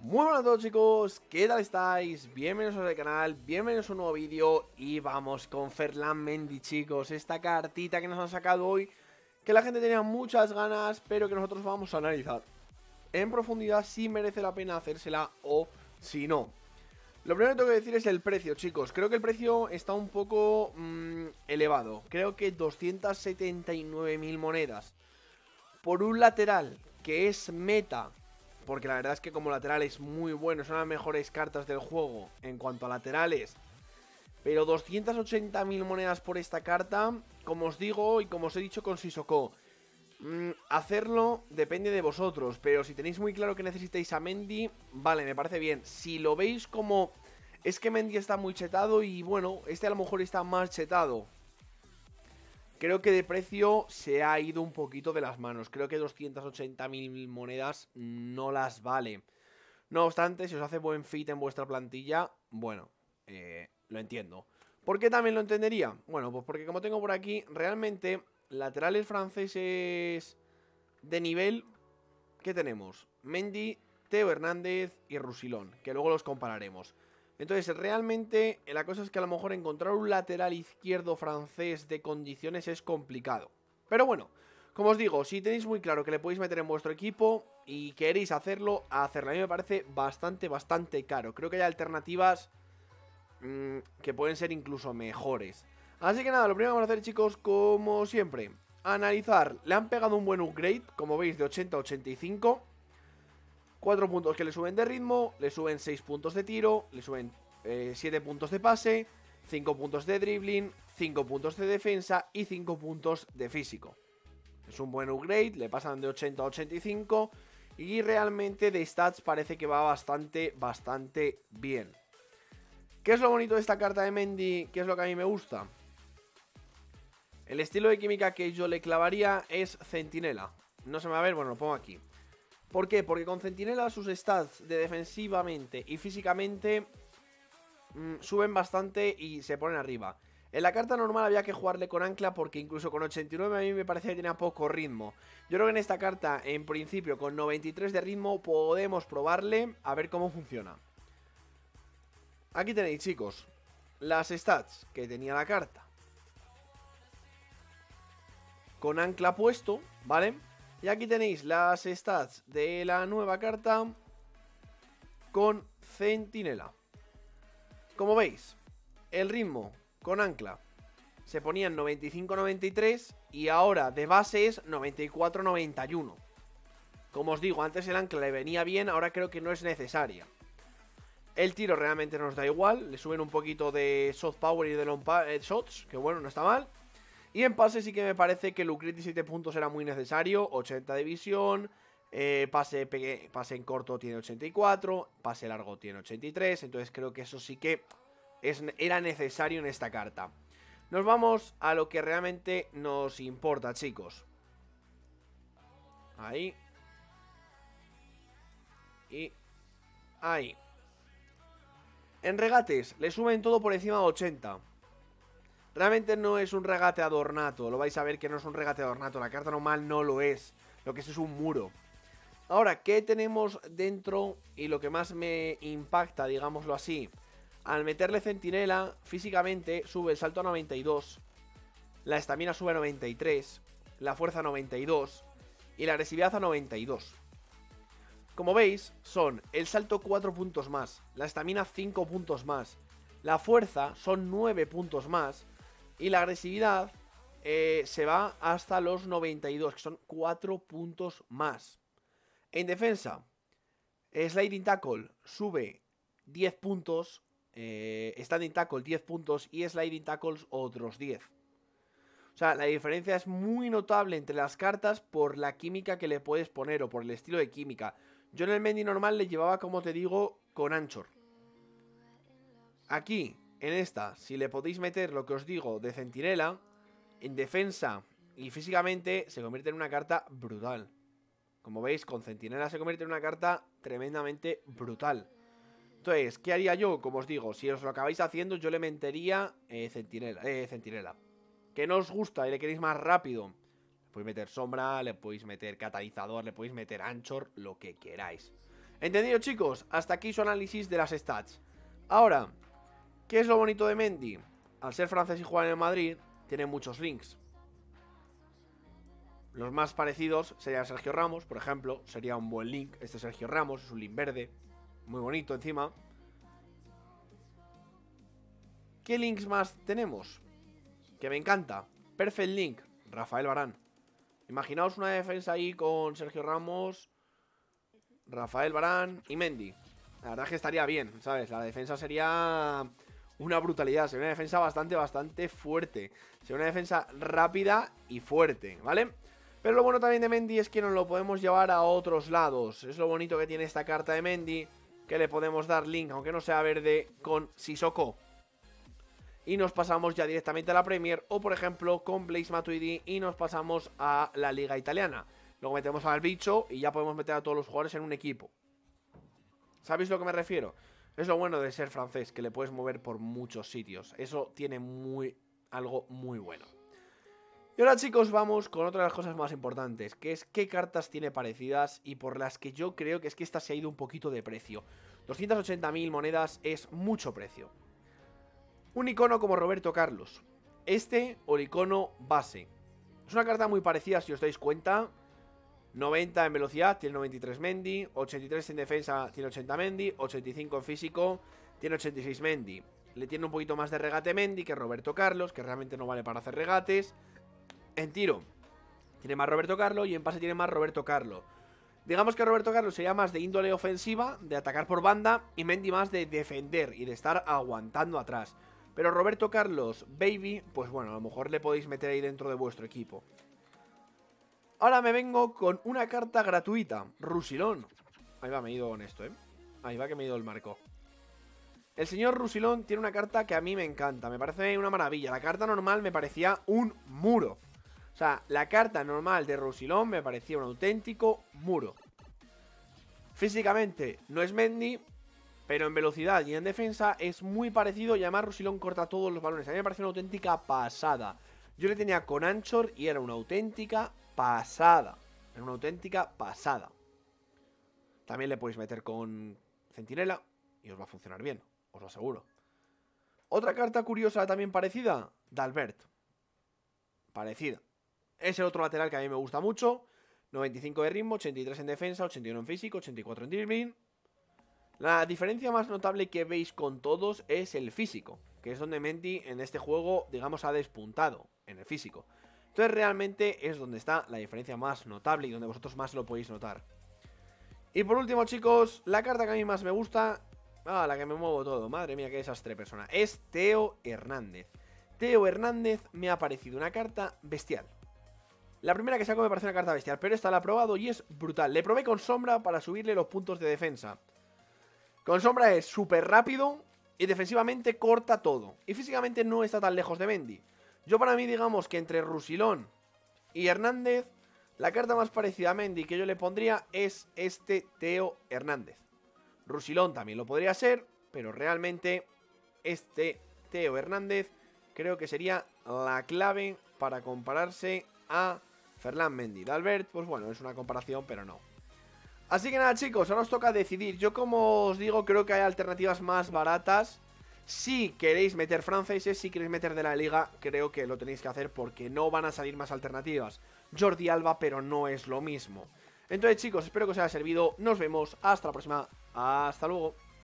Muy buenas a todos, chicos, ¿qué tal estáis? Bienvenidos al canal, bienvenidos a un nuevo vídeo. Y vamos con Ferland Mendy, chicos. Esta cartita que nos han sacado hoy, que la gente tenía muchas ganas, pero que nosotros vamos a analizar en profundidad si merece la pena hacérsela o si no. Lo primero que tengo que decir es el precio, chicos. Creo que el precio está un poco elevado. Creo que 279.000 monedas por un lateral que es meta. Porque la verdad es que como lateral es muy bueno, son las mejores cartas del juego en cuanto a laterales. Pero 280.000 monedas por esta carta, como os digo y como os he dicho con Sissoko, hacerlo depende de vosotros. Pero si tenéis muy claro que necesitáis a Mendy, vale, me parece bien. Si lo veis como, es que Mendy está muy chetado y bueno, este a lo mejor está más chetado. Creo que de precio se ha ido un poquito de las manos. Creo que 280.000 monedas no las vale. No obstante, si os hace buen fit en vuestra plantilla, bueno, lo entiendo. ¿Por qué también lo entendería? Bueno, pues porque como tengo por aquí, realmente laterales franceses de nivel, ¿qué tenemos? Mendy, Théo Hernández y Rusilón, que luego los compararemos. Entonces, realmente, la cosa es que a lo mejor encontrar un lateral izquierdo francés de condiciones es complicado. Pero bueno, como os digo, si tenéis muy claro que le podéis meter en vuestro equipo y queréis hacerlo, hacerlo. A mí me parece bastante caro. Creo que hay alternativas que pueden ser incluso mejores. Así que nada, lo primero que vamos a hacer, chicos, como siempre, analizar. Le han pegado un buen upgrade, como veis, de 80 a 85. 4 puntos que le suben de ritmo, le suben 6 puntos de tiro, le suben 7 puntos de pase, 5 puntos de dribbling, 5 puntos de defensa y 5 puntos de físico. Es un buen upgrade, le pasan de 80 a 85 y realmente de stats parece que va bastante bien. ¿Qué es lo bonito de esta carta de Mendy? ¿Qué es lo que a mí me gusta? El estilo de química que yo le clavaría es centinela. No se me va a ver, bueno, lo pongo aquí. ¿Por qué? Porque con centinela sus stats de defensivamente y físicamente suben bastante y se ponen arriba. En la carta normal había que jugarle con ancla porque incluso con 89 a mí me parecía que tenía poco ritmo. Yo creo que en esta carta, en principio, con 93 de ritmo podemos probarle a ver cómo funciona. Aquí tenéis, chicos, las stats que tenía la carta. Con ancla puesto, ¿vale? Y aquí tenéis las stats de la nueva carta con centinela. Como veis, el ritmo con ancla se ponía en 95-93 y ahora de base es 94-91. Como os digo, antes el ancla le venía bien, ahora creo que no es necesaria. El tiro realmente nos da igual, le suben un poquito de soft power y de long shots, que bueno, no está mal. Y en pase sí que me parece que el upgrade de 7 puntos era muy necesario. 80 de visión, pase en corto tiene 84, pase largo tiene 83. Entonces creo que eso sí que era necesario en esta carta. Nos vamos a lo que realmente nos importa, chicos. Ahí. Y ahí. En regates le suben todo por encima de 80. Realmente no es un regateador nato, lo vais a ver que no es un regateador nato, la carta normal no lo es, lo que es un muro. Ahora, ¿qué tenemos dentro y lo que más me impacta, digámoslo así? Al meterle centinela, físicamente sube el salto a 92, la estamina sube a 93, la fuerza a 92 y la agresividad a 92. Como veis, son el salto 4 puntos más, la estamina 5 puntos más, la fuerza son 9 puntos más. Y la agresividad se va hasta los 92, que son 4 puntos más. En defensa, sliding tackle sube 10 puntos, standing tackle 10 puntos y sliding tackles otros 10. O sea, la diferencia es muy notable entre las cartas por la química que le puedes poner o por el estilo de química. Yo en el Mendy normal le llevaba, como te digo, con anchor. Aquí, en esta, si le podéis meter lo que os digo de centinela, en defensa y físicamente se convierte en una carta brutal. Como veis, con centinela se convierte en una carta tremendamente brutal. Entonces, ¿qué haría yo? Como os digo, si os lo acabáis haciendo, yo le metería centinela. Que no os gusta y le queréis más rápido, le podéis meter sombra, le podéis meter catalizador, le podéis meter anchor, lo que queráis. ¿Entendido, chicos? Hasta aquí su análisis de las stats. Ahora, ¿qué es lo bonito de Mendy? Al ser francés y jugar en el Madrid, tiene muchos links. Los más parecidos serían Sergio Ramos, por ejemplo. Sería un buen link. Este Sergio Ramos es un link verde, muy bonito encima. ¿Qué links más tenemos? Que me encanta. Perfect link, Rafael Varane. Imaginaos una defensa ahí con Sergio Ramos, Rafael Varane y Mendy. La verdad es que estaría bien, ¿sabes? La defensa sería una brutalidad. Sería una defensa bastante fuerte. Sería una defensa rápida y fuerte, ¿vale? Pero lo bueno también de Mendy es que nos lo podemos llevar a otros lados. Es lo bonito que tiene esta carta de Mendy, que le podemos dar link, aunque no sea verde, con Sissoko. Y nos pasamos ya directamente a la Premier, o por ejemplo con Blaise Matuidi y nos pasamos a la Liga Italiana. Luego metemos al bicho y ya podemos meter a todos los jugadores en un equipo. ¿Sabéis a lo que me refiero? Es lo bueno de ser francés, que le puedes mover por muchos sitios. Eso tiene algo muy bueno. Y ahora, chicos, vamos con otra de las cosas más importantes, que es qué cartas tiene parecidas y por las que yo creo que es que esta se ha ido un poquito de precio. 280.000 monedas es mucho precio. Un icono como Roberto Carlos, este o el icono base. Es una carta muy parecida si os dais cuenta. 90 en velocidad, tiene 93 Mendy. 83 en defensa, tiene 80 Mendy. 85 en físico, tiene 86 Mendy. Le tiene un poquito más de regate Mendy que Roberto Carlos, que realmente no vale para hacer regates. En tiro tiene más Roberto Carlos y en pase tiene más Roberto Carlos. Digamos que Roberto Carlos sería más de índole ofensiva, de atacar por banda, y Mendy más de defender y de estar aguantando atrás. Pero Roberto Carlos, baby, pues bueno, a lo mejor le podéis meter ahí dentro de vuestro equipo. Ahora me vengo con una carta gratuita, Rusilón. Ahí va, me he ido con esto, ¿eh? Ahí va que me he ido el marco. El señor Rusilón tiene una carta que a mí me encanta, me parece una maravilla. La carta normal me parecía un muro. O sea, la carta normal de Rusilón me parecía un auténtico muro. Físicamente no es Mendy, pero en velocidad y en defensa es muy parecido. Y además Rusilón corta todos los balones. A mí me parece una auténtica pasada. Yo le tenía con Anchor y era una auténtica pasada. Era una auténtica pasada. También le podéis meter con Centinela y os va a funcionar bien, os lo aseguro. Otra carta curiosa también parecida, Dalbert. Parecida. Es el otro lateral que a mí me gusta mucho. 95 de ritmo, 83 en defensa, 81 en físico, 84 en dribbling. La diferencia más notable que veis con todos es el físico, que es donde Mendy en este juego, digamos, ha despuntado en el físico. Entonces realmente es donde está la diferencia más notable y donde vosotros más lo podéis notar. Y por último, chicos, la carta que a mí más me gusta, la que me muevo todo, madre mía, qué desastre persona, es Théo Hernández. Théo Hernández me ha parecido una carta bestial. La primera que saco me parece una carta bestial, pero esta la he probado y es brutal. Le probé con sombra para subirle los puntos de defensa. Con sombra es súper rápido y defensivamente corta todo. Y físicamente no está tan lejos de Mendy. Yo para mí, digamos que entre Rusilón y Hernández, la carta más parecida a Mendy que yo le pondría es este Théo Hernández. Rusilón también lo podría ser, pero realmente este Théo Hernández creo que sería la clave para compararse a Ferland Mendy. Dalbert, pues bueno, es una comparación, pero no. Así que nada, chicos, ahora os toca decidir. Yo, como os digo, creo que hay alternativas más baratas. Si queréis meter franceses, si queréis meter de la liga, creo que lo tenéis que hacer porque no van a salir más alternativas. Jordi Alba, pero no es lo mismo. Entonces, chicos, espero que os haya servido. Nos vemos. Hasta la próxima. Hasta luego.